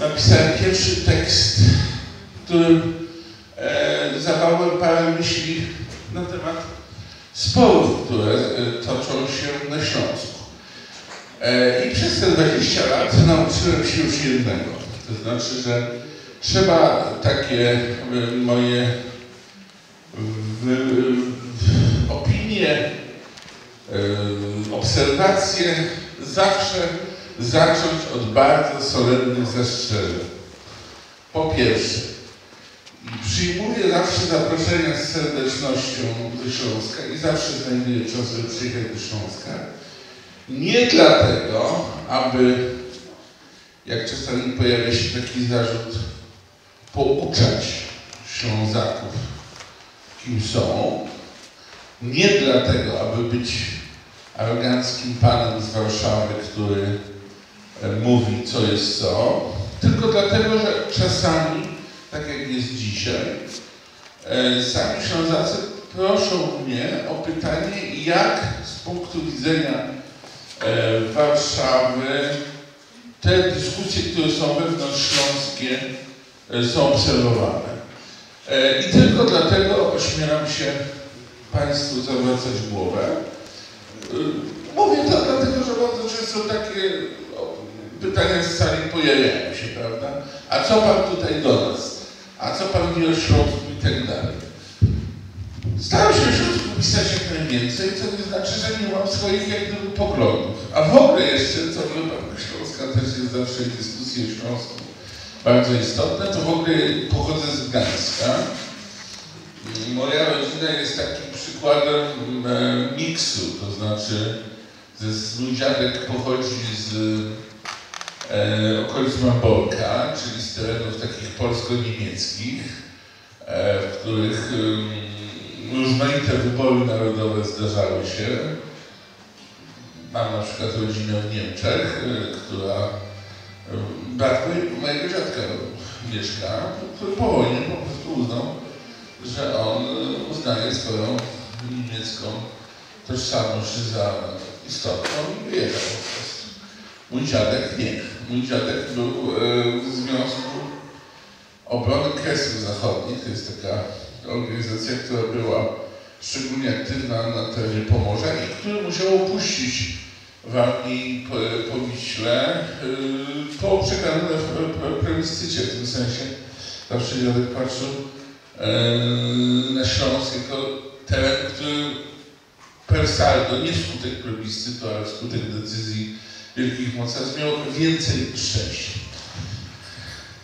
napisałem pierwszy tekst, w którym zawarłem parę myśli na temat sporów, które toczą się na Śląsku. I przez te 20 lat nauczyłem się już jednego. To znaczy, że trzeba takie moje opinie, obserwacje zawsze zacząć od bardzo solennych zastrzeżeń. Po pierwsze, przyjmuję zawsze zaproszenia z serdecznością do Śląska i zawsze znajduję czas, żeby przyjechać do Śląska. Nie dlatego, aby, jak czasami pojawia się taki zarzut, pouczać Ślązaków, kim są. Nie dlatego, aby być aroganckim panem z Warszawy, który mówi, co jest co, tylko dlatego, że czasami, tak jak jest dzisiaj, sami Ślązacy proszą mnie o pytanie, jak z punktu widzenia Warszawy te dyskusje, które są wewnątrzśląskie, są obserwowane. I tylko dlatego ośmielam się Państwu zawracać głowę. Mówię to dlatego, że bardzo często takie pytania z sali pojawiają się, prawda? A co Pan tutaj do nas? A co Pan wie o Śląsku i tak dalej? Staram się o Śląsku pisać jak najwięcej, co nie znaczy, że nie mam swoich jakby poglądów. A w ogóle jeszcze, co do Pana Śląska, też jest zawsze dyskusja o Śląsku bardzo istotna, to w ogóle pochodzę z Gdańska. Moja rodzina jest takim przykładem miksu, to znaczy mój dziadek pochodzi z okolic Mamborka, czyli z terenów takich polsko-niemieckich, w których różnoite wybory narodowe zdarzały się. Mam na przykład rodzinę w Niemczech, która brat mojego dziadka mieszka, który po wojnie po prostu uznał, że on uznaje swoją niemiecką tożsamość za istotną i wyjechał po prostu. Mój dziadek nie. Mój dziadek był w Związku Obrony Kresów Zachodnich. To jest taka organizacja, która była szczególnie aktywna na terenie Pomorza i który musiał opuścić Warmii po Wiśle po przegranym plebiscycie. W tym sensie zawsze dziadek patrzył na Śląsk jako teren, który per saldo, nie wskutek plebiscytu, ale wskutek decyzji wielkich mocarstw miał więcej szczęścia.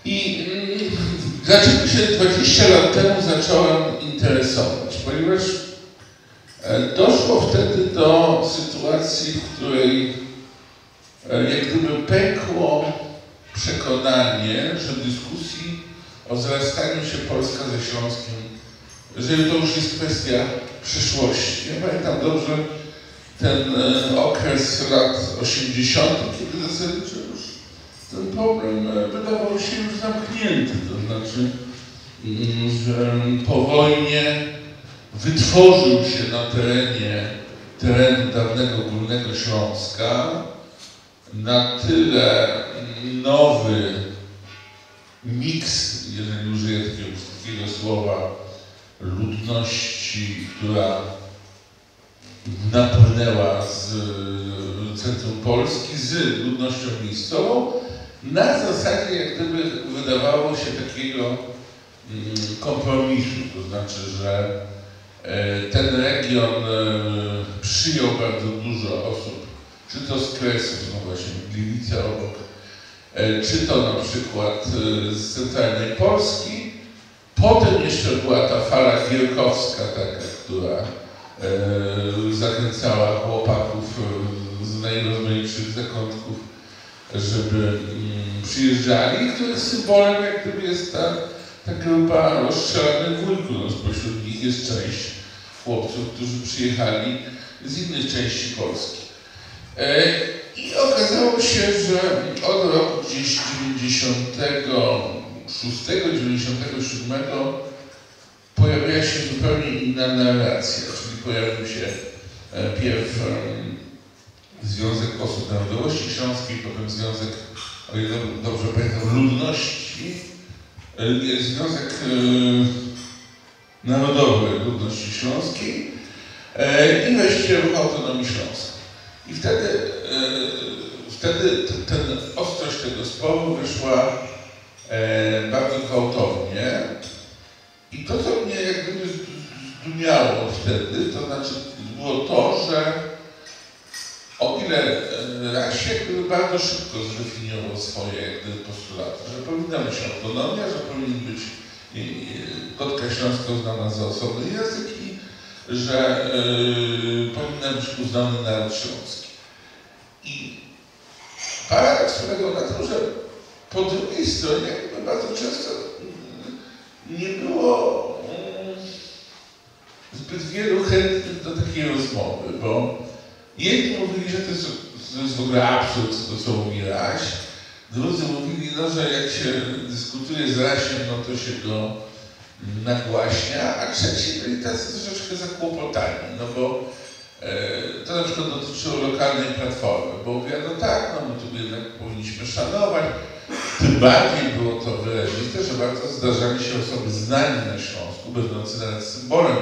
I dlaczego się 20 lat temu zacząłem interesować? Ponieważ doszło wtedy do sytuacji, w której jak gdyby pękło przekonanie, że dyskusji o zrastaniu się Polska ze Śląskiem, że to już jest kwestia przyszłości. Ja pamiętam dobrze ten okres lat 80., kiedy zasadniczo już ten problem wydawał się już zamknięty. To znaczy, że po wojnie wytworzył się na terenie dawnego Górnego Śląska na tyle nowy miks, jeżeli użyję takiego słowa, ludności, która napłynęła z centrum Polski, z ludnością miejscową, na zasadzie jak gdyby wydawało się takiego kompromisu, to znaczy, że ten region przyjął bardzo dużo osób, czy to z Kresów, no właśnie Gliwice obok, czy to na przykład z centralnej Polski. Potem jeszcze była ta fala gierkowska taka, która zachęcała chłopaków z najróżniejszych zakątków, żeby przyjeżdżali, których symbolem jak gdyby jest ta grupa rozstrzelanych wujków. No, spośród nich jest część chłopców, którzy przyjechali z innych części Polski. I okazało się, że od roku 96-97 pojawiła się zupełnie inna narracja, czyli pojawił się pierw Związek Osób Narodowości Śląskiej, potem Związek o ile dobrze pamiętam, ludności, Związek Narodowy Ludności Śląskiej i wreszcie Ruch Autonomii Śląska. I wtedy ten ostrość tego sporu wyszła bardzo gwałtownie. I to, co mnie jakby zdumiało wtedy, to znaczy było to, że o ile Raś jakby bardzo szybko zdefiniował swoje postulaty, że powinna być autonomia, że powinien być godka śląska uznana za osobny język i że powinna być uznany naród śląski. I paradoks polegał na tym, że po drugiej stronie jakby bardzo często nie było zbyt wielu chętnych do takiej rozmowy, bo jedni mówili, że to jest w ogóle absurd, to co mówi Raś. Drudzy mówili, no, że jak się dyskutuje z Rasiem, no to się go nagłaśnia, a trzeci byli tacy troszeczkę zakłopotani, no bo to na przykład dotyczyło lokalnej platformy, bo mówiono tak, no my tu jednak powinniśmy szanować, tym bardziej było to wyraźne, że bardzo zdarzali się osoby znane na Śląsku, będące nawet symbolem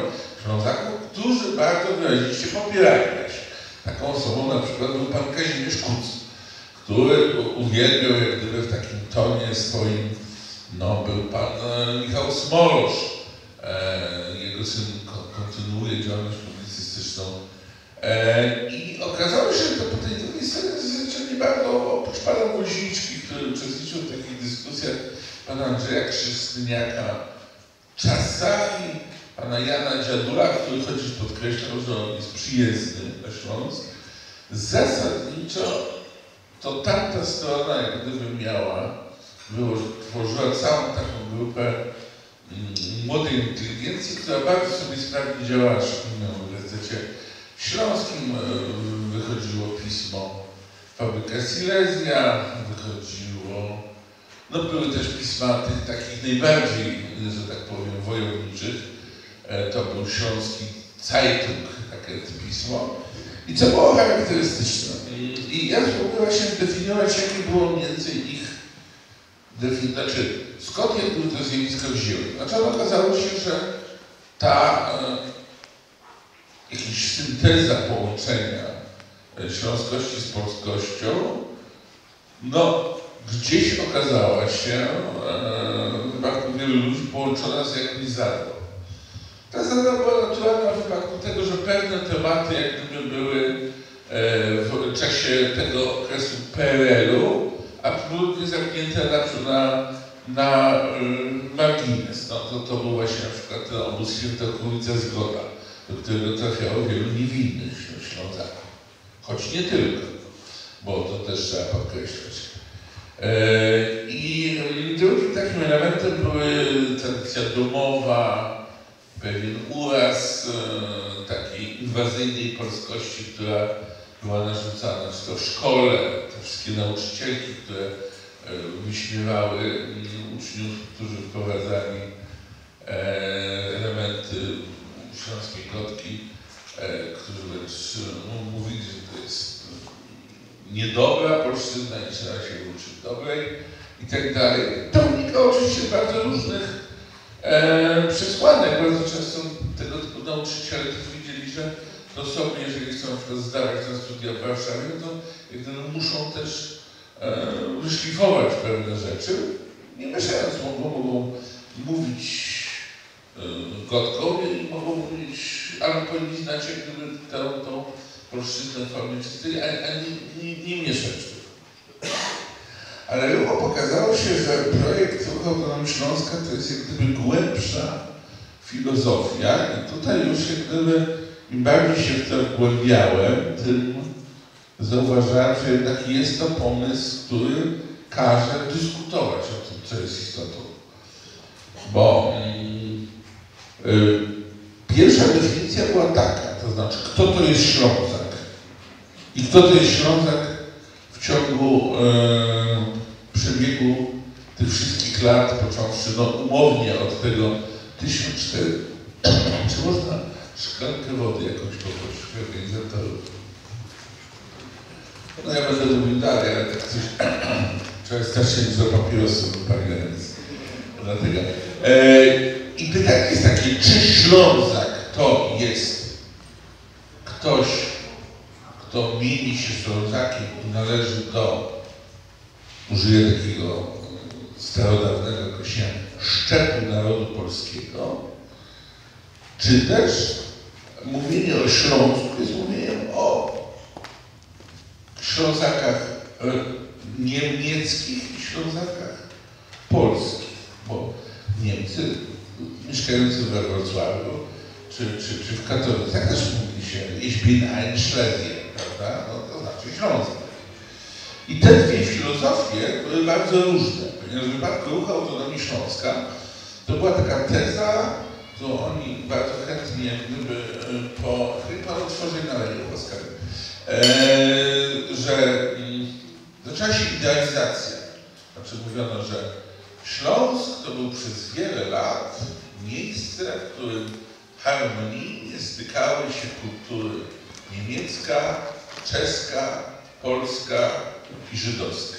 Ślązaków, którzy bardzo wyraźnie się popierali. Taką osobą na przykład był pan Kazimierz Kuc, który uwielbiał jak gdyby w takim tonie swoim, no był pan Michał Smolosz, jego syn kontynuuje działalność publicystyczną. I okazało się, że to po tej drugiej stronie zaczęli bardzo, oprócz pana Guźniczki, który uczestniczył w takich dyskusjach, pana Andrzeja Krzysztyniaka czasami, pana Jana Dziadula, który chociaż podkreślał, że on jest przyjezdny na Śląsk, zasadniczo to tamta strona jak gdyby tworzyła całą taką grupę młodej inteligencji, która bardzo sobie sprawnie działała na Uniwersytecie Śląskim. Wychodziło pismo Fabryka Silesia, wychodziło, no były też pisma tych takich najbardziej, że tak powiem, wojowniczych. To był śląski Cajtung, takie pismo. I co było charakterystyczne. I ja spróbowałem się zdefiniować, jakie było między ich znaczy, skąd jakby to zjawisko wzięło. Znaczy okazało się, że ta jakaś synteza połączenia śląskości z polskością, no gdzieś okazała się w wypadku wielu ludzi połączona z jakimś zadą. Ta zada była naturalna w wypadku tego, że pewne tematy jak gdyby były w czasie tego okresu PRL-u absolutnie zamknięte na margines. No, to był właśnie na przykład ten obóz Świętochłowice zgoda, do którego trafiało wielu niewinnych Ślązaków. Choć nie tylko, bo to też trzeba podkreślać. I drugim takim elementem były tradycja domowa, pewien uraz takiej inwazyjnej polskości, która była narzucana, czy to w szkole, te wszystkie nauczycielki, które wyśmiewały uczniów, którzy wprowadzali elementy śląskiej godki, którzy wręcz mówili, że to jest niedobra polszczyzna i trzeba się uczyć dobrej i tak dalej. To wynikało oczywiście z bardzo różnych przesłanek. Bardzo często tego typu nauczyciele widzieli, że to sobie, jeżeli chcą na przykład zdawać na studia w Warszawie, to muszą też wyszlifować pewne rzeczy. Nie mieszając, mogą mówić godką i mogą mówić, ale powinni znać jak gdyby tą polszczyznę formy czystej, a nie mieszać. Ale luego pokazało się, że projekt Ruchu Autonomii Śląska to jest jak gdyby głębsza filozofia i tutaj już jak gdyby im bardziej się w to wgłębiałem, tym zauważałem, że jednak jest to pomysł, który każe dyskutować o tym, co jest istotą. Bo pierwsza definicja była taka, to znaczy kto to jest Ślązak i kto to jest Ślązak w ciągu przebiegu tych wszystkich lat, począwszy no, umownie od tego 1004, czy można szklankę wody jakąś poprosić organizatorów? No ja będę mówił dalej, ale tak coś Wczoraj strasznie dużo papirosów pargając. Dlatego. I pytanie jest takie, czy Ślązak to jest ktoś, kto mieni się Ślązakiem i należy do, użyję takiego starodawnego określenia, szczepu narodu polskiego, czy też mówienie o Śląsku jest mówieniem o Ślązakach niemieckich i Ślązakach polskich, bo Niemcy mieszkający we Wrocławiu czy w Katowicach też mówi się Ich bin ein Schlesier, prawda? No, to znaczy Ślązak. I te dwie filozofie były bardzo różne, ponieważ w wypadku Ruchu Autonomii Śląska to była taka teza, którą oni bardzo chętnie gdyby po utworzeniu na Leniu Oskary, że zaczęła się idealizacja. Znaczy mówiono, że Śląsk to był przez wiele lat miejsce, w którym harmonijnie stykały się kultury niemiecka, czeska, polska i żydowska.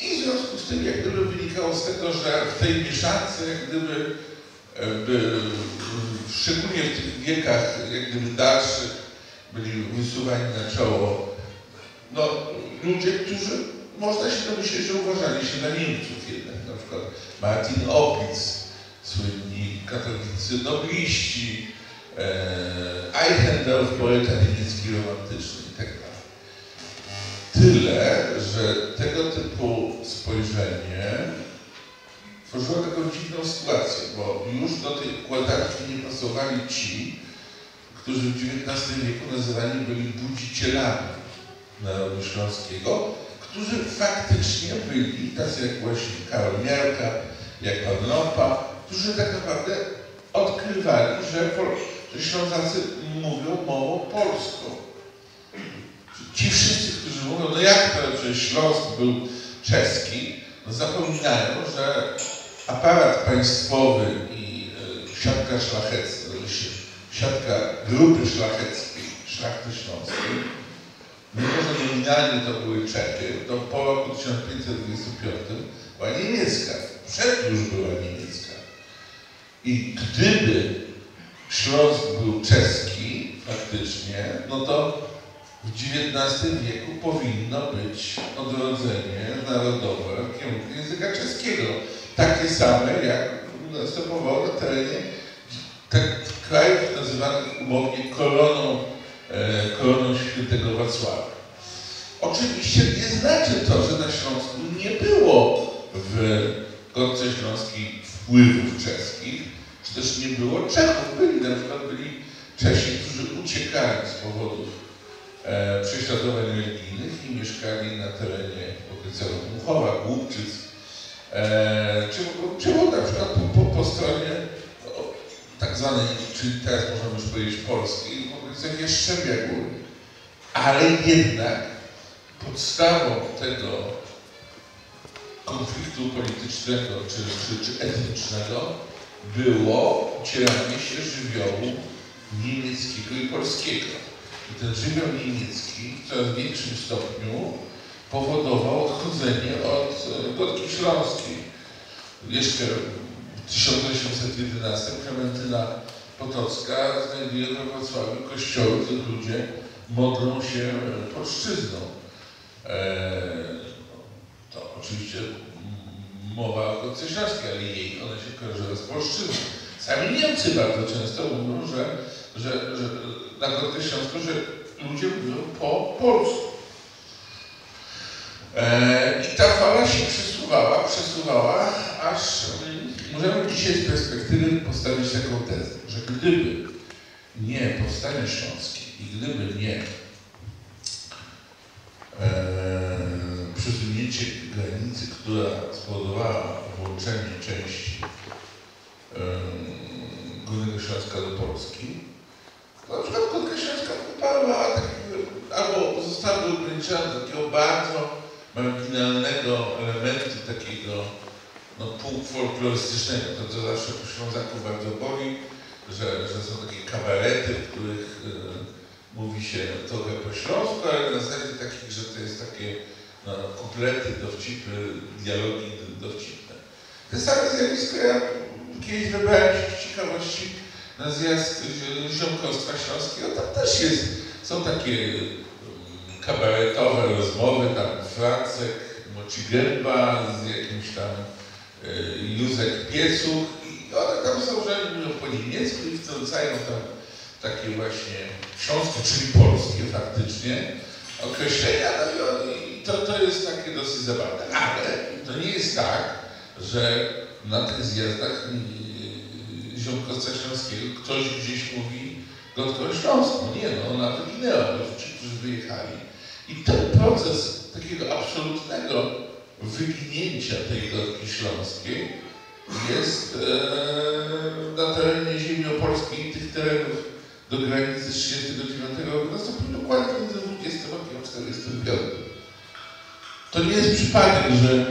I w związku z tym jak gdyby wynikało z tego, że w tej mieszance jak gdyby, szczególnie w tych wiekach jak gdyby dalszych, byli wysuwani na czoło no, ludzie, którzy można się domyśleć, że uważali się na Niemców jednak. Na przykład Martin Opitz, słynni katolicy nobliści, Eichendorf, poeta niemiecki romantyczny itd. Tyle, że tego typu spojrzenie tworzyło taką dziwną sytuację, bo już do tej układanki nie pasowali ci, którzy w XIX wieku nazywani byli budzicielami narodu śląskiego, którzy faktycznie byli, tacy jak właśnie Karol Miarka, jak pan Lompa, którzy tak naprawdę odkrywali, że Ślązacy mówią mową polską. Ci wszyscy, którzy mówią, no jak to, że Śląsk był czeski, no zapominają, że aparat państwowy i siatka szlachecka, siatka grupy szlacheckiej, szlachty śląskiej, mimo że nominalnie to były Czechy, to po roku 1525 była niemiecka, przed już była niemiecka. I gdyby Śląsk był czeski faktycznie, no to w XIX wieku powinno być odrodzenie narodowe w kierunku języka czeskiego, takie same jak następowało na terenie tak krajów nazywanych umownie koroną Świętego Wacława. Oczywiście nie znaczy to, że na Śląsku nie było w Godce Śląskiej wpływów czeskich, czy też nie było Czechów. Na przykład byli Czesi, którzy uciekali z powodów prześladowań religijnych i mieszkali na terenie okolicy Muchowa, Głubczyc, czy na przykład po stronie tak zwanej, czyli teraz możemy już powiedzieć polskiej, w okolicach Jastrzębia Górnego. Ale jednak podstawą tego konfliktu politycznego czy etnicznego było ucieranie się żywiołu niemieckiego i polskiego. I ten żywioł niemiecki w coraz większym stopniu powodował odchodzenie od Godki Śląskiej. Jeszcze w 1811 Klementyna Potocka znajduje we Wrocławiu kościoły, gdzie ludzie modlą się polszczyzną. To oczywiście mowa o Godce Śląskiej, ale jej ona się kojarzyła z polszczyzną. Sami Niemcy bardzo często mówią, że na Godce Śląską, że ludzie mówią po polsku. I ta fala się przesuwała, aż możemy dzisiaj z perspektywy postawić taką tezę, że gdyby nie powstanie śląskie i gdyby nie przesunięcie granicy, która spowodowała włączenie części Górnego Śląska do Polski, to na przykład Górna Śląska upadła albo została ograniczona do takiego bardzo marginalnego elementu takiego no, półfolklorystycznego. To co zawsze po Ślązaku bardzo boli, że są takie kabarety, w których mówi się trochę po śląsku, ale na zasadzie takich, że to jest takie kuplety, dowcipy, dialogi dowcipne. To samo zjawisko ja kiedyś wybrałem się z ciekawości na zjazd Ziomkostwa Śląskiego. Tam też jest, są takie kabaretowe rozmowy, tam Francek Mocigęba z jakimś tam Józek Piecuch i one tam są, że mówią po niemiecku i wtrącają tam takie właśnie śląskie, czyli polskie faktycznie określenia, no i to jest takie dosyć zabawne, ale to nie jest tak, że na tych zjazdach Ziomkowca Śląskiego ktoś gdzieś mówi godkę o Śląsku. Nie, no ona wyginęła, bo ci, którzy wyjechali. I ten proces takiego absolutnego wyginięcia tej godki śląskiej jest na terenie ziemi opolskiej i tych terenów do granicy 1939 roku, nastąpił dokładnie między 20 rokiem a 1945. To nie jest przypadek, że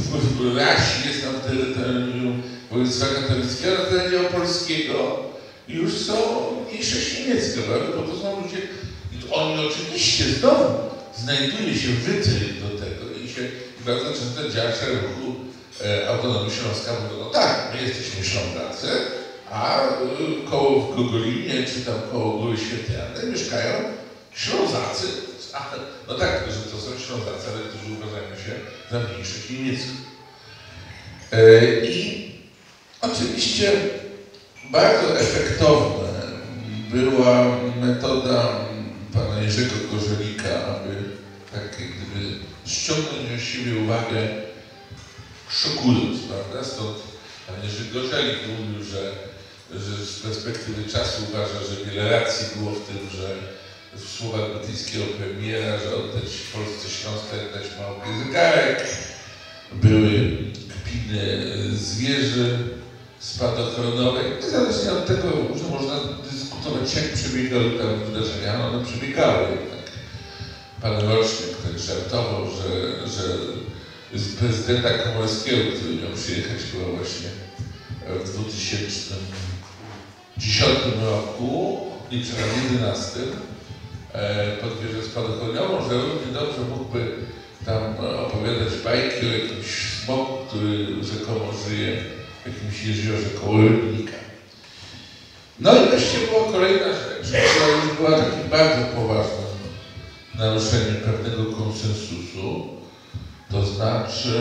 wpływ Rasi jest na terytorium województwa katolickiego, na terenie opolskiego już są mniejszość niemiecka, bo to są ludzie, oni oczywiście znowu znajduje się wytrych do tego i się bardzo często działacze ruchu Autonomii Śląska mówią, no tak, my jesteśmy Ślązacy, a koło w Gogolinie czy tam koło Góry Świętej Anny mieszkają Ślązacy. No tak, że to są Ślązacy, ale którzy uważają się za mniejszych niemieckich. I oczywiście bardzo efektowna była metoda pana Jerzego Gorzelika, aby tak jak gdyby ściągnąć od siebie uwagę szokując, prawda? Stąd pan Jerzy Gorzelik mówił, że z perspektywy czasu uważa, że wiele racji było w tym, że w słowach brytyjskiego premiera, że oddać Polsce Śląska, oddać małpie zegarek, były kpiny zwierzy spadochronowej. Niezależnie od tego, że można dyskutować, jak przebiegały tam wydarzenia, one przebiegały jednak. Pan Rocznik tak żartował, że z prezydenta Komorskiego, który miał przyjechać chyba właśnie w 2010 roku, nie przynajmniej 2011, pod wieżę spadochroniową, że równie dobrze mógłby tam opowiadać bajki o jakimś smoku, który rzekomo żyje w jakimś jeziorze koło Rybnika. No i wreszcie była kolejna rzecz, która już była takim bardzo poważnym naruszeniem pewnego konsensusu. To znaczy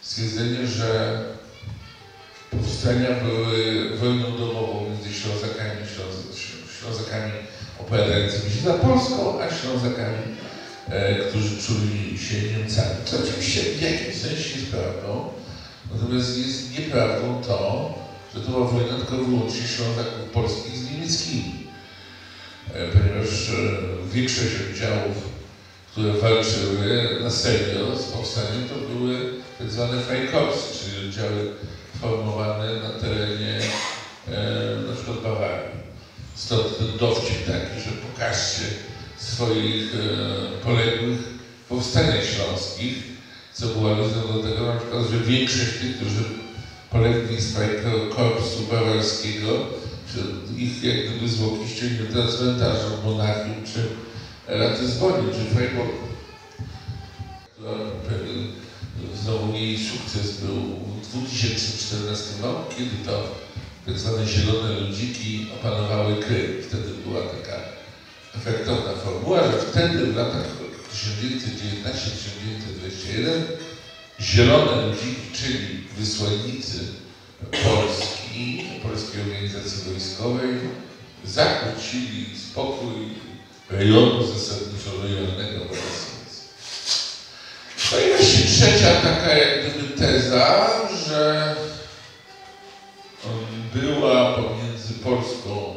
stwierdzenie, że powstania były wojną domową między Ślązakami opowiadającymi się za Polską, a Ślązakami, którzy czuli się Niemcami. To oczywiście w jakimś sensie jest prawdą, natomiast jest nieprawdą to, że to była wojna tylko wyłącznie Ślązaków polskich z niemieckimi, ponieważ większość oddziałów, które walczyły na serio z powstaniem, to były tak zwane Freikorpsy, czyli oddziały formowane na terenie na przykład Bawarii. Stąd ten dowcip taki, że pokażcie swoich poległych w powstaniach śląskich, co było aluzją do tego, na przykład, że większość tych, którzy polegli z Freikorpsu bawarskiego, czy ich jak gdyby zwłoki ściągnięte z cmentarza w Monachium, czy Raty Zboni, czy Freiburg, znowu jej sukces był w 2014 roku, kiedy to tak zwane zielone ludziki opanowały Krym. Wtedy była taka efektowna formuła, że wtedy w latach 1919-1921 zielone ludziki, czyli wysłannicy Polski, Polskiej Organizacji Wojskowej, zakłócili spokój rejonu zasadniczo rejonalnego w Rosji. No i właśnie trzecia taka jak gdyby teza, że była pomiędzy Polską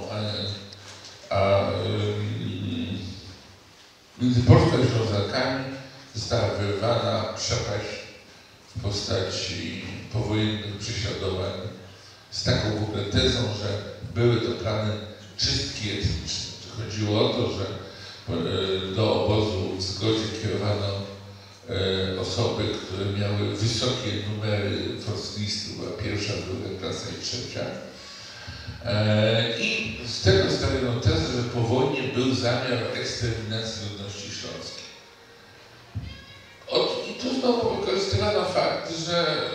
między Polską i Ślązakami została wyrwana przepaść w postaci powojennych prześladowań z taką w ogóle tezą, że były to plany czystki etniczne. Chodziło o to, że do obozu w zgodzie kierowano osoby, które miały wysokie numery forstlistów, była pierwsza, druga klasa i trzecia. I z tego stawiono tezę, że powojnie był zamiar eksterminacji ludności śląskiej. I tu znowu wykorzystywano fakt, że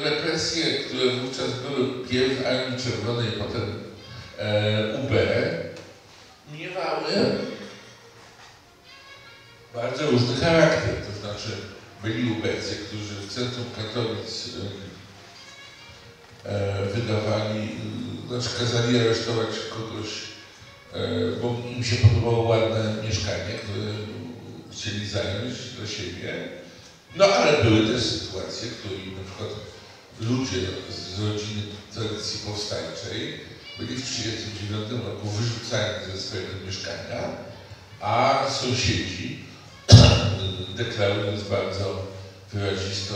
represje, które wówczas były pierw Armii Czerwonej, potem UB, miewały bardzo różny charakter. To znaczy byli ubecy, którzy w centrum Katowic wydawali, znaczy kazali aresztować kogoś, bo im się podobało ładne mieszkanie, które chcieli zająć dla siebie. No ale były też sytuacje, w których na przykład ludzie z rodziny tradycji powstańczej byli w 1939 roku wyrzucani ze swojego mieszkania, a sąsiedzi deklarując bardzo wyrazistą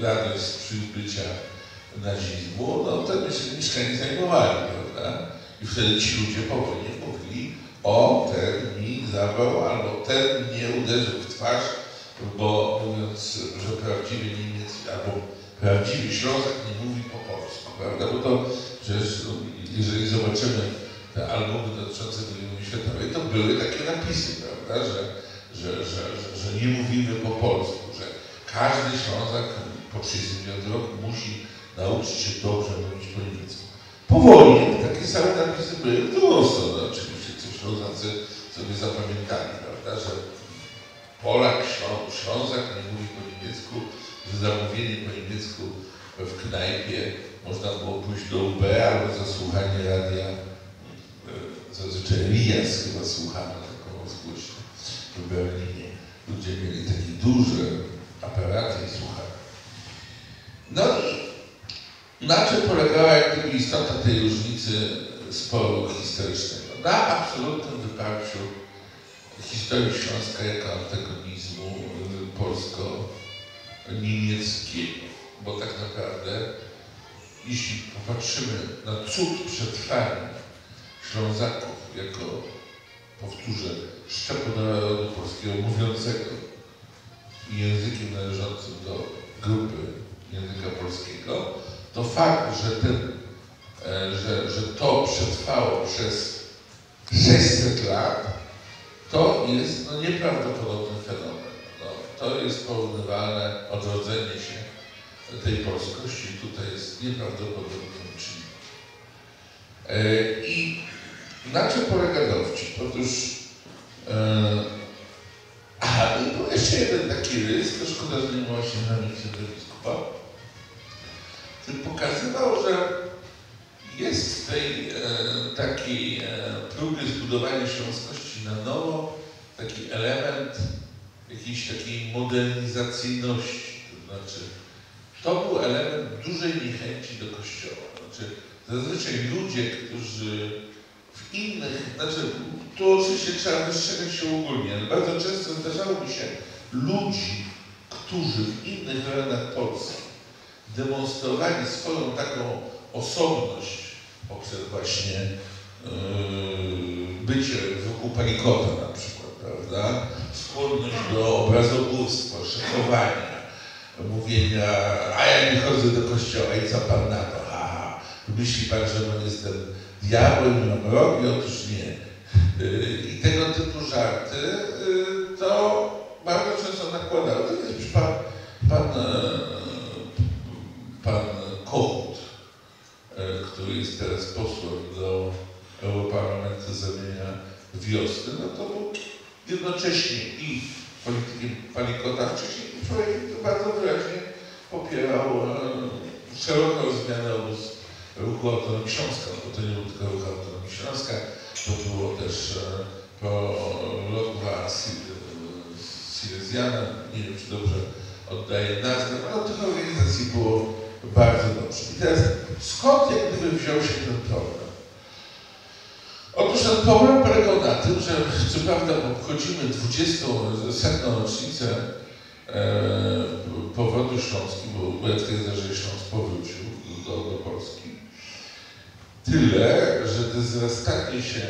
radość z przybycia nazizmu, no to mieszkanie zajmowali, prawda? I wtedy ci ludzie po wojnie mówili, o, ten mi zawał, albo ten mnie uderzył w twarz, bo mówiąc, że prawdziwy Niemiec, albo prawdziwy Ślązak nie mówi po polsku, prawda? Bo to przecież, jeżeli zobaczymy te albumy dotyczące II wojny światowej, to były takie napisy, prawda? Że nie mówimy po polsku, że każdy Ślązak po 1939 roku musi nauczyć się dobrze mówić po niemiecku. Powoli takie same napisy były w drugą stronę, oczywiście, co Ślązacy sobie zapamiętali, prawda? Że Polak, Ślązak nie mówi po niemiecku, że zamówienie po niemiecku w knajpie można było pójść do UB albo zasłuchanie radia, zazwyczaj Rias chyba słuchano taką zgłośnię. W Berlinie ludzie mieli takie duże aparaty i słuchali. No i na czym polegała jakby istota tej różnicy sporu historycznego? Na absolutnym wyparciu historii Śląska jako antagonizmu polsko-niemieckiego. Bo tak naprawdę, jeśli popatrzymy na cud przetrwania Ślązaków jako, powtórzę, szczepu narodu polskiego mówiącego językiem należącym do grupy języka polskiego, to fakt, że to przetrwało przez 600 lat, to jest no, nieprawdopodobny fenomen. No, to jest porównywalne odrodzenie się tej polskości, tutaj jest nieprawdopodobnym czynnikiem. I na czym polega dowcip? Otóż i był jeszcze jeden taki rys, to szkoda, że nie ma się na nim biskupa, który pokazywał, że jest w tej takiej próbie zbudowania śląskości na nowo taki element jakiejś takiej modernizacyjności. To znaczy, to był element dużej niechęci do Kościoła. Znaczy, zazwyczaj ludzie, którzy w innych, znaczy tu oczywiście trzeba wystrzegać się ogólnie, ale bardzo często zdarzało mi się ludzi, którzy w innych rejonach Polski demonstrowali swoją taką osobność poprzez właśnie bycie wokół palikota na przykład, prawda? Skłonność do obrazobórstwa, szykowania, mówienia, a ja nie chodzę do kościoła i co pan na to? Aha, myśli pan, że jestem diabłem, mam rogi? Otóż nie. I tego typu żarty to bardzo często nakładały. To jest już pan Kochut, który jest teraz posłem do Europarlamentu z ramienia Wiosny, no to był jednocześnie i politykiem palikota, wcześniej człowiek bardzo wyraźnie popierał szeroką zmianę obozu Ruchu Autonomii Śląska, bo to nie był tylko Ruch Autonomii Śląska, to było też prologwa Silesjana, nie wiem czy dobrze oddaję nazwę, ale tych organizacji było bardzo dobrze. I teraz skąd jak gdyby wziął się ten problem? Otóż ten problem polegał na tym, że co prawda obchodzimy 100. rocznicę powrotu Śląski, bo Jerzy Śląsk powrócił do Polski. Tyle, że to zrastanie się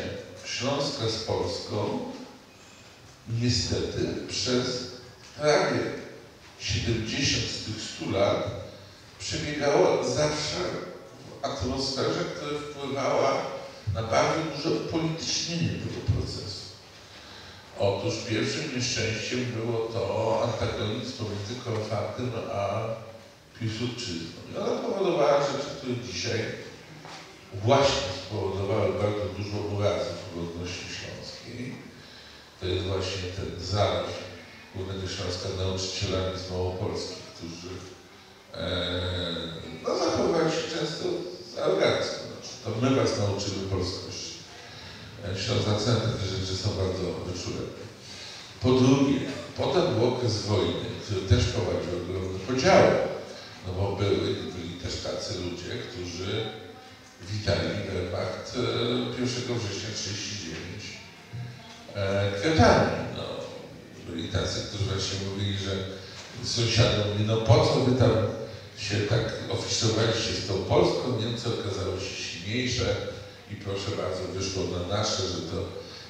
Śląska z Polską niestety przez prawie 70 z tych 100 lat przebiegało zawsze atmosferze, która wpływała na bardzo duże upolitycznienie tego procesu. Otóż pierwszym nieszczęściem było to antagonizm pomiędzy Korfantym a Piłsudczyzną. I ona powodowała rzeczy, które dzisiaj właśnie spowodowały bardzo dużo urazów w godności śląskiej. To jest właśnie ten zalew Górnego Śląska nauczycielami z Małopolski, którzy no, zachowywali się często z arogancją. Znaczy, to my was nauczymy polskości. Ślązacy na te rzeczy są bardzo wyczuleni. Po drugie, potem był okres wojny, który też prowadził ogromne podziały. No bo byli też tacy ludzie, którzy witali Wehrmacht 1 września 1939 kwiatami. No, byli tacy, którzy właśnie mówili, że sąsiadom mówi, no po co wy tam się tak oficerowaliście z tą Polską, Niemcy okazały się silniejsze i proszę bardzo, wyszło na nasze, że to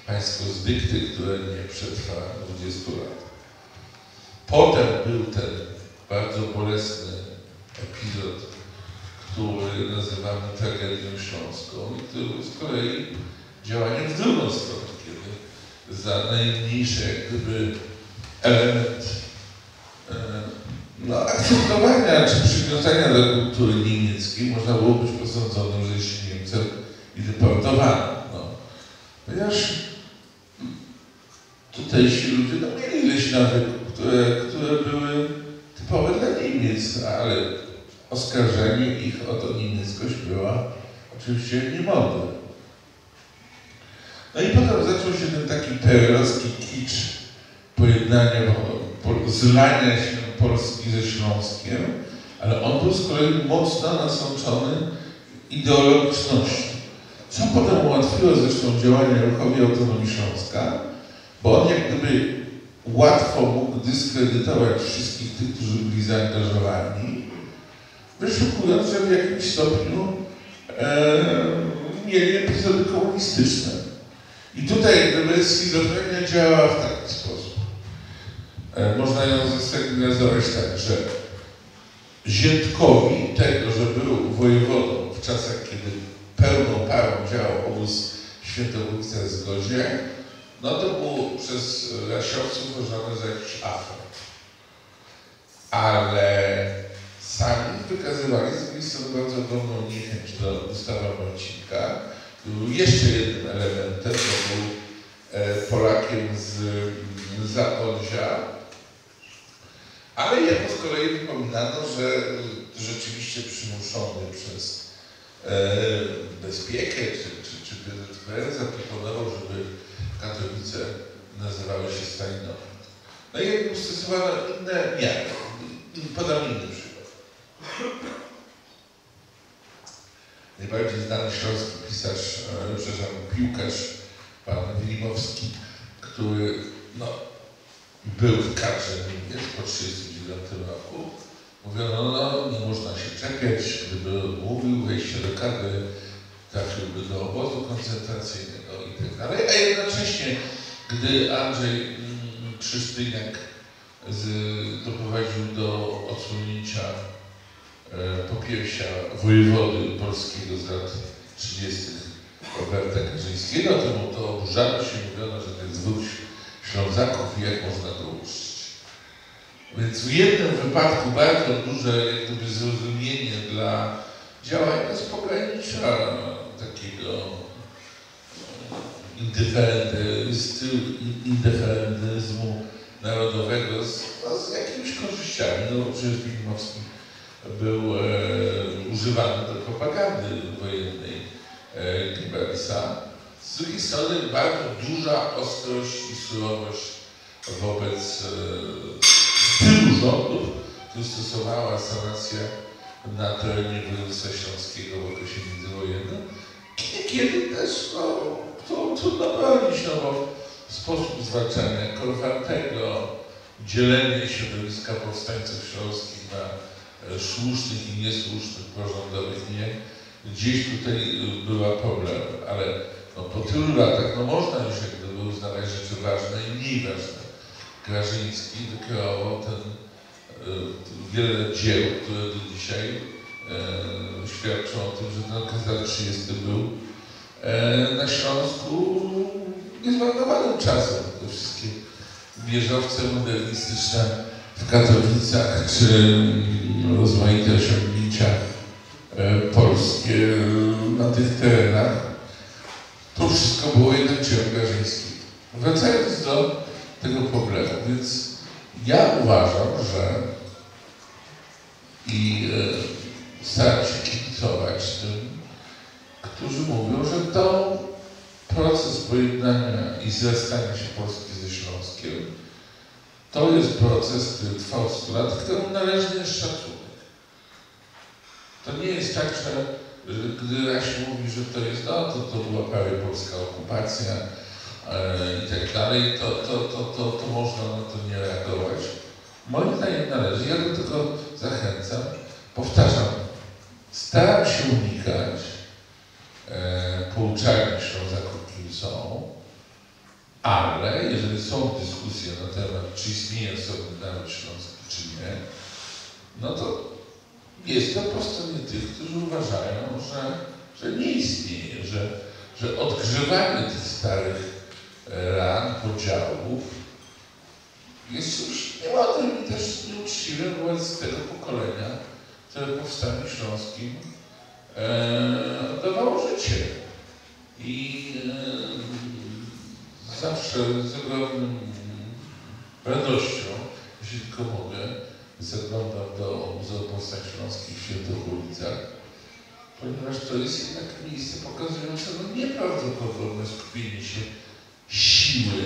państwo z dykty, które nie przetrwa 20 lat. Potem był ten bardzo bolesny epizod, który nazywamy tragedią śląską i który był z kolei działaniem w drugą stronę, kiedy za najmniejszy jak gdyby element no, akceptowania czy przywiązania do kultury niemieckiej można było być posądzonym, że jest się Niemcem i deportowano. No. Ponieważ tutaj ci ludzie no, mieli ileś nawyków, które były typowe dla Niemiec, ale oskarżenie ich o to niemieckość była oczywiście niemodne. No i potem zaczął się ten taki perelowski kicz pojednania, zlania się Polski ze Śląskiem, ale on był z kolei mocno nasączony ideologicznością, co potem ułatwiło zresztą działanie Ruchowi Autonomii Śląska, bo on jak gdyby łatwo mógł dyskredytować wszystkich tych, którzy byli zaangażowani, wyszukując, że w jakimś stopniu mieli epizody komunistyczne. I tutaj jak gdyby schizofrenia działała w taki sposób. Można ją zsegnazować tak, że ziętkowi tego, że był wojewodą w czasach, kiedy pełną parą działał obóz Świętochłowice z Gozie, no to był przez lasiowców uważany za jakiś afrot. Ale sami wykazywali z drugiej strony bardzo ogromną niechęć do Gustawa Marcinka, który był jeszcze jednym elementem, to był Polakiem z Zakodzia, ale jemu z kolei wypominano, że rzeczywiście przymuszony przez bezpiekę czy PZPR zaproponował, żeby Katowice nazywały się Stalinowe. No i jakby stosowano inne miary. Podam inny przykład. Najbardziej znany śląski pisarz, przepraszam, piłkarz, pan Wilimowski, który no, był w kadrze niemieckiej po 1939 roku, mówiono, no nie można się czepiać, gdyby mówił wejście do kadry, trafiłby do obozu koncentracyjnego i tak dalej, a jednocześnie, gdy Andrzej Krzysztyniak doprowadził do odsunięcia popiersia wojewody polskiego z lat 30. Operta Kyrzyńskiego, to mu to oburzało się, mówiono, że to jest dwóch Ślązaków i jak można to uczyć. Więc w jednym wypadku bardzo duże jak gdyby zrozumienie dla działań z pogranicza takiego indyferentyzmu narodowego z jakimiś korzyściami, no bo przecież Wilimowski był używany do propagandy wojennej. Z drugiej strony bardzo duża ostrość i surowość wobec tylu rządów, które stosowała sanacja na terenie województwa śląskiego w okresie międzywojennym, kiedy też no, trudno bronić, no bo sposób zwalczania Korfantego, dzielenie środowiska powstańców śląskich na słusznych i niesłusznych porządowych nie. Gdzieś tutaj była problem, ale no, po tylu latach no, można już jak gdyby uznawać rzeczy ważne i mniej ważne. Grażyński wykreował ten wiele dzieł, które do dzisiaj świadczą o tym, że ten okres 30 był na Śląsku niezmarnowanym czasem. Te wszystkie wieżowce modernistyczne w Katowicach czy rozmaite osiągnięcia polskie na tych terenach. To wszystko było jednak dziełem Grażyńskiego. Wracając do tego problemu, więc ja uważam, że i staram się kibicować tym, którzy mówią, że to proces pojednania i zrastania się Polski ze Śląskiem to jest proces, który trwał 100 lat, któremu należy jest szacunek. To nie jest tak, że gdy Raś mówi, że to jest, no to była prawie polska okupacja i tak dalej, to można na to nie reagować. Moim zdaniem należy, ja do tego zachęcam, powtarzam, staram się unikać pouczania Ślązaków, którzy są, ale jeżeli są dyskusje na temat, czy istnieje osobny naród śląski, czy nie, no to jest to po stronie tych, którzy uważają, że nie istnieje, że odgrzewanie tych starych ran, podziałów jest już nieładnym i też nieuczciwym wobec tego pokolenia, które w Powstaniu Śląskim oddawało życie. I zawsze z ogromną radością, jeśli tylko mogę, zaglądam do Muzeum Powstań Śląskich w Świętochłowicach, ponieważ to jest jednak miejsce pokazujące no nieprawdopodobne skupienie się siły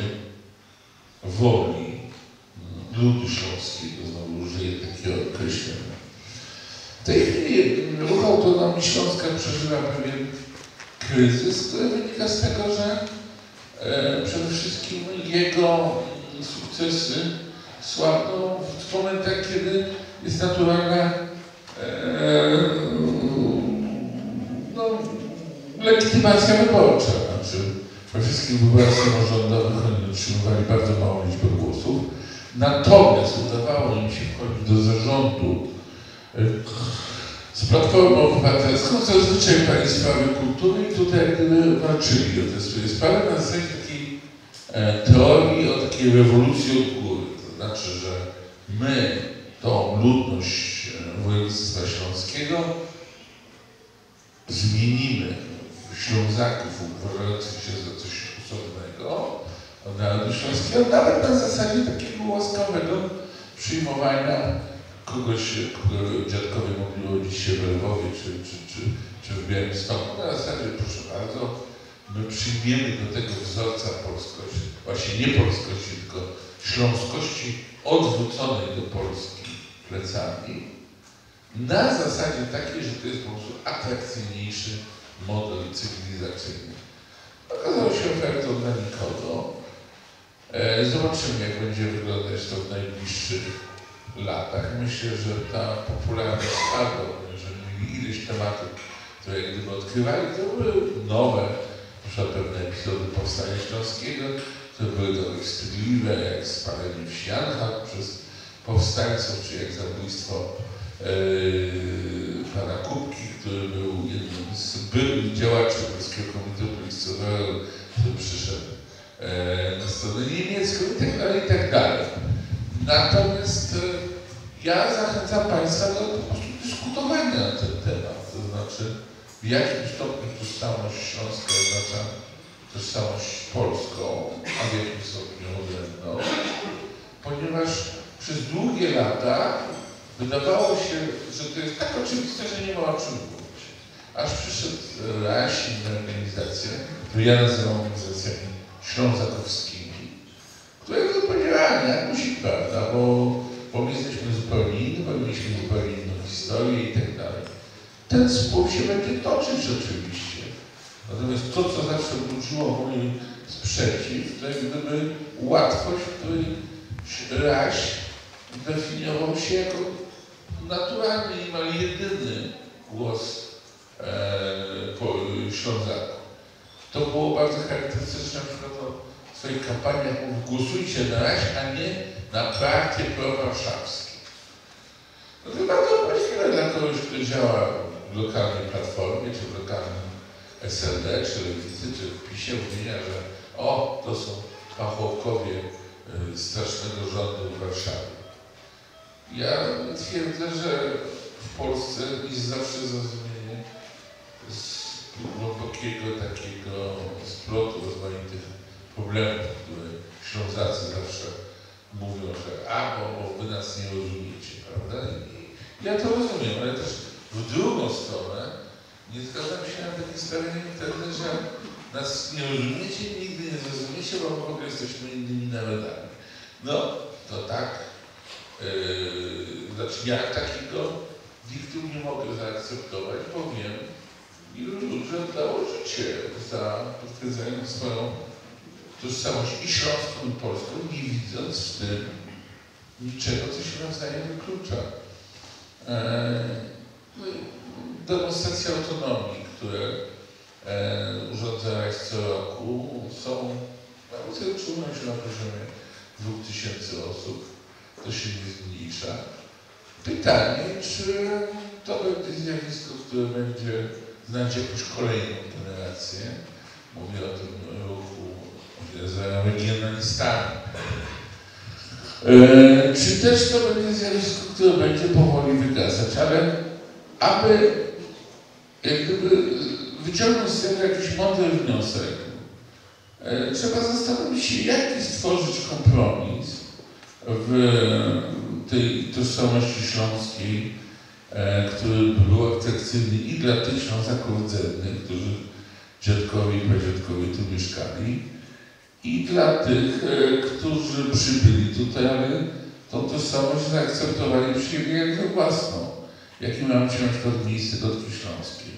woli ludu śląskiego, znowu użyję takiego określenia. W tej chwili Ruch Autonomii Śląska przeżywa pewien kryzys, który wynika z tego, że przede wszystkim jego sukcesy słabną w momentach, kiedy jest naturalna legitymacja wyborcza. Znaczy, we wszystkich wyborach samorządowych oni otrzymywali bardzo małą liczbę głosów. Natomiast udawało im się wchodzić do zarządu z Platformą Obywatelską, zazwyczaj pani sprawy kultury i tutaj walczyli o te swoje sprawy na zasadzie takiej teorii o takiej rewolucji od góry. Znaczy, że my tą ludność województwa śląskiego zmienimy Ślązaków uważających się za coś osobnego od narodu śląskiego, nawet na zasadzie takiego łaskawego przyjmowania kogoś, kogo dziadkowie mogli łodzić się w Lwowie czy w Białymstoku, na zasadzie, proszę bardzo, my przyjmiemy do tego wzorca polskości, właśnie nie polskości, tylko śląskości odwróconej do Polski plecami, na zasadzie takiej, że to jest po prostu atrakcyjniejszy model cywilizacyjny. Okazało się ofertą dla nikogo. Zobaczymy, jak będzie wyglądać to w najbliższych latach. Myślę, że ta popularność spadła, że mieli ileś tematów, które jak gdyby odkrywali, to były nowe, na przykład pewne epizody Powstania Śląskiego, to były to wstydliwe, jak spalenie wsi Janka przez powstańców, czy jak zabójstwo pana Kubki, który był jednym z byłych działaczy Polskiego Komitetu Miejscowego, który przyszedł na stronę niemiecką i tak dalej. Natomiast ja zachęcam państwa do po prostu dyskutowania na ten temat, to znaczy w jakim stopniu tożsamość śląska oznacza tożsamość polską, a w jakim stopniu odrębną, ponieważ przez długie lata wydawało się, że to jest tak oczywiste, że nie ma o czym mówić. Aż przyszedł Raś i inne organizacje, które ja nazywam organizacjami ślązakowskimi, które powiedziały, jak musi, prawda, bo my jesteśmy zupełnie inni, bo mieliśmy zupełnie inną historię i tak dalej. Ten spór się będzie toczyć rzeczywiście. Natomiast to, co zawsze budziło mój sprzeciw, to jak gdyby łatwość, w której Raś definiował się jako naturalny i niemal jedyny głos Ślązaków. To było bardzo charakterystyczne, na przykład w swoich kampaniach głosujcie na Raś, a nie na partię prowarszawskie. No to bardzo właściwe dla kogoś, kto działa w lokalnej platformie, czy w lokalnym SLD, czy Lewicy, czy w PiSie, umienia, że o, to są pachowkowie strasznego rządu w Warszawie. Ja twierdzę, że w Polsce jest zawsze zrozumienie z głębokiego takiego splotu rozmaitych problemów, które Ślązacy zawsze mówią, że a, bo wy nas nie rozumiecie, prawda? I ja to rozumiem, ale też w drugą stronę nie zgadzam się na takie stawianie wtedy, że nas nie rozumiecie, nigdy nie zrozumiecie, bo w ogóle jesteśmy innymi narodami. No, to tak. Znaczy ja takiego diktu nie mogę zaakceptować, bo wiem, ilu ludziom dało życie za potwierdzeniem swoją tożsamość i śląską, i polską, nie widząc w tym niczego, co się nawzajem wyklucza. Demonstracje autonomii, które urządzałeś co roku, są bardzo uczuwane na poziomie 2000 osób. To się nie zmniejsza. Pytanie, czy to będzie zjawisko, które będzie znać jakąś kolejną generację. Mówię o tym ruchu za regionalistami. Czy też to będzie zjawisko, które będzie powoli wygasać, ale aby jakby wyciągnąć z tego jakiś mądry wniosek, trzeba zastanowić się, jaki stworzyć kompromis w tej tożsamości śląskiej, który był atrakcyjny i dla tych Ślązaków rdzennych, którzy dziadkowie i pradziadkowie tu mieszkali, i dla tych, którzy przybyli tutaj, ale tą tożsamość zaakceptowali w siebie jak za własną. Jaki mamy się na przykład miejsce dotki śląskiej.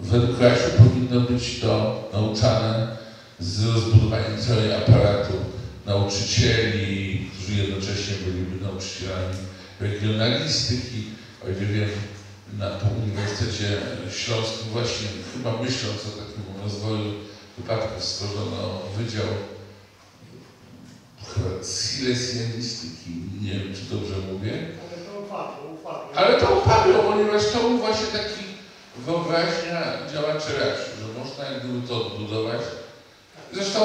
Według Kasiu powinno być to nauczane z rozbudowaniem całej aparatu nauczycieli, którzy jednocześnie byliby nauczycielami regionalistyki, o ile wiem, na Uniwersytecie Śląskim właśnie, chyba myśląc o takim rozwoju wypadków, stworzono Wydział Silesjanistyki, nie wiem, czy dobrze mówię. Ale to upadło, ponieważ to był właśnie taki wyobraźnia działaczy raczej, że można jakby to odbudować. Zresztą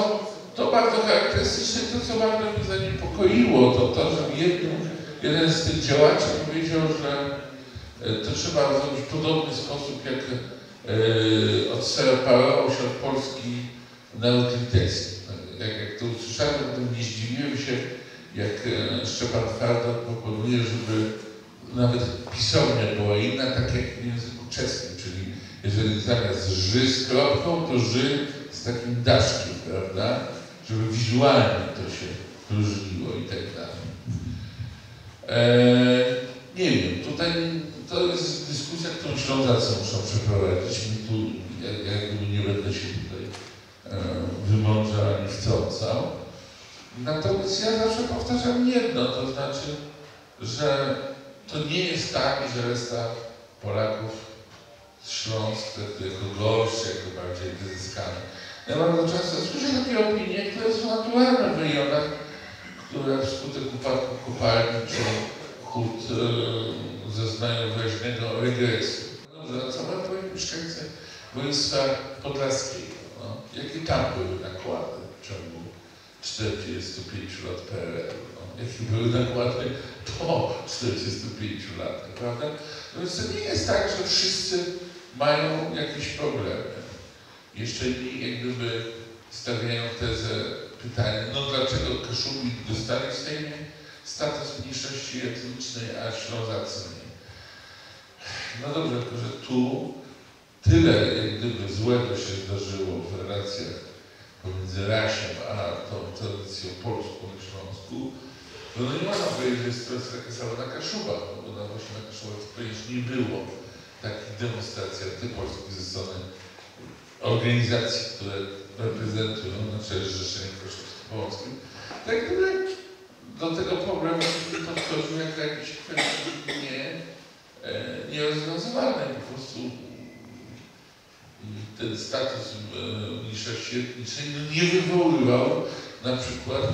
to bardzo charakterystyczne, to co bardzo mnie zaniepokoiło, to to, że jeden z tych działaczy powiedział, że to trzeba zrobić w podobny sposób, jak odseparował się od Polski naród litewski. Jak to usłyszałem, to nie zdziwiłem się, jak Szczepan Twarda proponuje, żeby nawet pisownia była inna, tak jak w języku czeskim, czyli jeżeli zamiast ży z kropką, to ży z takim daszkiem, prawda? Żeby wizualnie to się różniło i tak dalej. Nie wiem, tutaj to jest dyskusja, którą Ślązacy muszą przeprowadzić. Mi tu, jakby nie będę się tutaj wymądrzał ani wtrącał. Natomiast ja zawsze powtarzam jedno, to znaczy, że to nie jest tak, że reszta Polaków Śląsk jako gorszy, jako bardziej wyzyskany. Ja bardzo często słyszę takie opinie, które są naturalne w rejonach, które wskutek upadku kopalni czy hut zeznają wyraźnego regresu. Dobrze, a co mam powiedzieć mieszkańcy województwa podlaskiego? No, jakie tam były nakłady w ciągu 45 lat PRL-u? No, jakie były nakłady po 45 latach, prawda? No więc to nie jest tak, że wszyscy mają jakieś problemy. Jeszcze inni jak gdyby stawiają tezę, pytanie, no dlaczego Kaszubi dostali w Sejmie status mniejszości etnicznej, a Ślązacy nie. No dobrze, tylko że tu tyle jak gdyby złego się zdarzyło w relacjach pomiędzy Rasią a tą tradycją polską na Śląsku, no nie można powiedzieć, że jest to taka sama na Kaszubach, bo na właśnie na Kaszubach nie było takich demonstracji antypolskich ze strony organizacji, które reprezentują na czele Zrzeszenia Kaszubsko-Pomorskim. Tak jakby do tego problemu podchodził jak do jakiejś kwestii nierozwiązywanej. Po prostu ten status mniejszości etnicznej nie wywoływał na przykład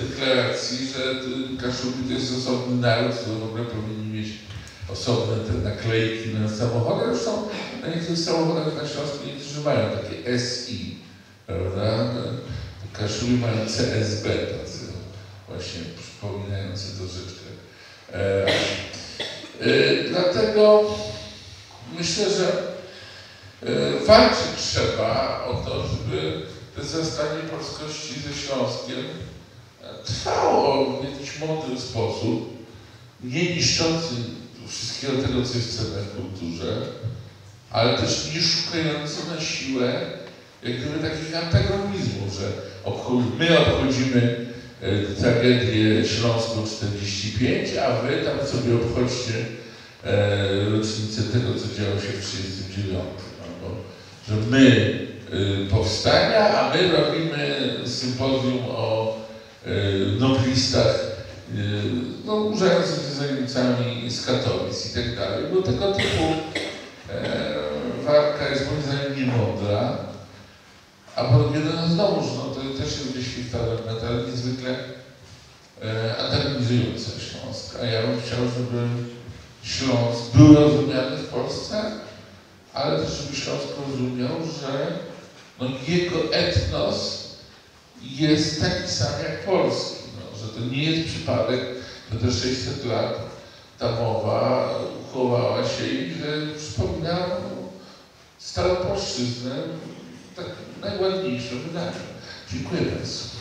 deklaracji, że Kaszubi to jest osobny naród, który w ogóle powinni mieć osobne te naklejki na samochody. Zresztą na niektórych samochodach na Śląsku niektórzy mają takie SI, prawda? Kaszubi mają CSB, tacy właśnie przypominający troszeczkę. Dlatego myślę, że walczyć trzeba o to, żeby to zastanie polskości ze Śląskiem trwało w jakiś mądry sposób, nie niszczący wszystkiego tego, co jest cenne w kulturze, ale też nie szukający na siłę jak gdyby takich antagonizmów, że my obchodzimy tragedię Śląską 45, a wy tam sobie obchodźcie rocznicę tego, co działo się w 1939, no, że my powstania, a my robimy sympozjum o noblistach, no, użających się zajemnicami z Katowic i tak dalej. Bo tego typu walka jest moim zdaniem niemądra, a podobnie do nas znowuż, no, to też jest gdzieś fundamentalnie niezwykle antagonizująca Śląsk, a ja bym chciał, żeby Śląsk był rozumiany w Polsce, ale też żeby Śląsk rozumiał, że no, jego etnos jest taki sam jak polski, no, że to nie jest przypadek, że te 600 lat ta mowa uchowała się i że przypomina Staropolszczyznę w tak najładniejszym wydaniu. Dziękuję bardzo.